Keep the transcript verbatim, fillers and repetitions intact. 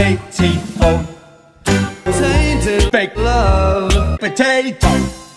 A T O. Tainted fake love potato.